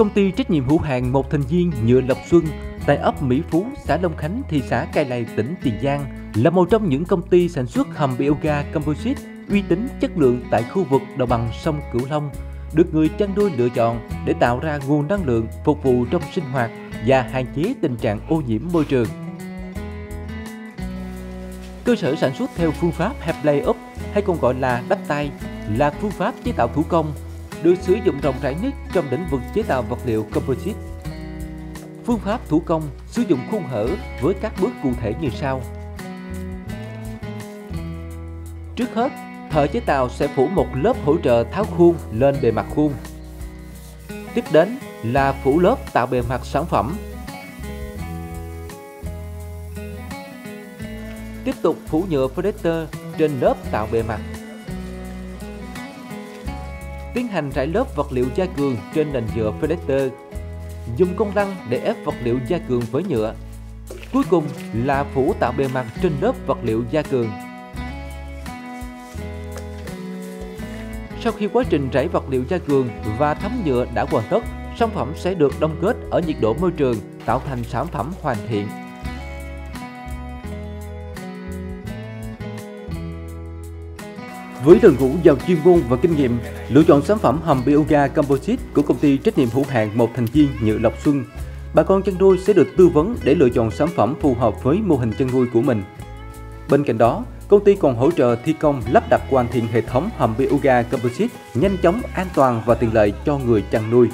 Công ty trách nhiệm hữu hạn một thành viên nhựa Lộc Xuân tại ấp Mỹ Phú, xã Long Khánh, thị xã Cai Lậy, tỉnh Tiền Giang là một trong những công ty sản xuất hầm Biogas Composite uy tín chất lượng tại khu vực đồng bằng sông Cửu Long, được người chăn nuôi lựa chọn để tạo ra nguồn năng lượng phục vụ trong sinh hoạt và hạn chế tình trạng ô nhiễm môi trường. Cơ sở sản xuất theo phương pháp hẹp lay úp hay còn gọi là đắp tay là phương pháp chế tạo thủ công, được sử dụng rộng rãi nhất trong lĩnh vực chế tạo vật liệu composite. Phương pháp thủ công sử dụng khung hở với các bước cụ thể như sau. Trước hết, thợ chế tạo sẽ phủ một lớp hỗ trợ tháo khuôn lên bề mặt khuôn. Tiếp đến là phủ lớp tạo bề mặt sản phẩm. Tiếp tục phủ nhựa polyester trên lớp tạo bề mặt. Tiến hành rải lớp vật liệu gia cường trên nền nhựa polyester. Dùng công lăn để ép vật liệu gia cường với nhựa. Cuối cùng là phủ tạo bề mặt trên lớp vật liệu gia cường. Sau khi quá trình rải vật liệu gia cường và thấm nhựa đã hoàn tất, sản phẩm sẽ được đông kết ở nhiệt độ môi trường, tạo thành sản phẩm hoàn thiện. Với đội ngũ giàu chuyên môn và kinh nghiệm, lựa chọn sản phẩm hầm Biogas Composite của công ty trách nhiệm hữu hạn một thành viên nhựa Lộc Xuân, bà con chăn nuôi sẽ được tư vấn để lựa chọn sản phẩm phù hợp với mô hình chăn nuôi của mình. Bên cạnh đó, công ty còn hỗ trợ thi công lắp đặt hoàn thiện hệ thống hầm Biogas Composite nhanh chóng, an toàn và tiện lợi cho người chăn nuôi.